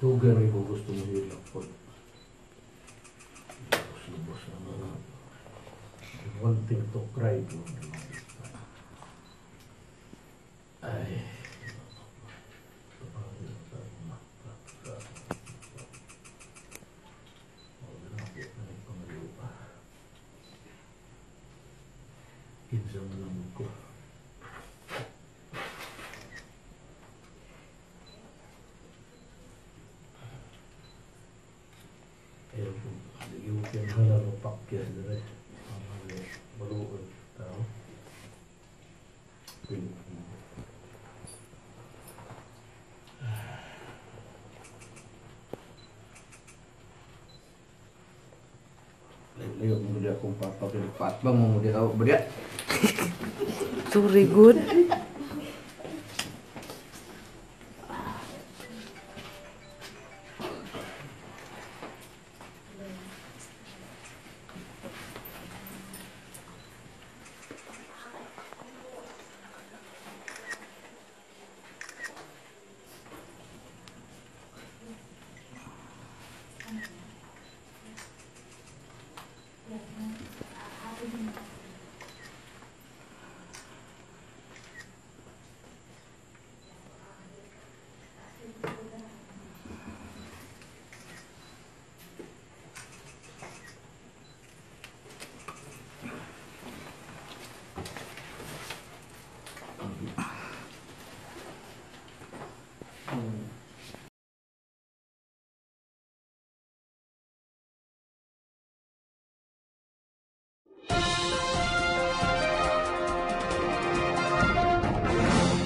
Dugă mi-a fost un zil la pot. One thing to cry to. Aku patah ke depan, bang, mau dia tahu beriak. Curi good.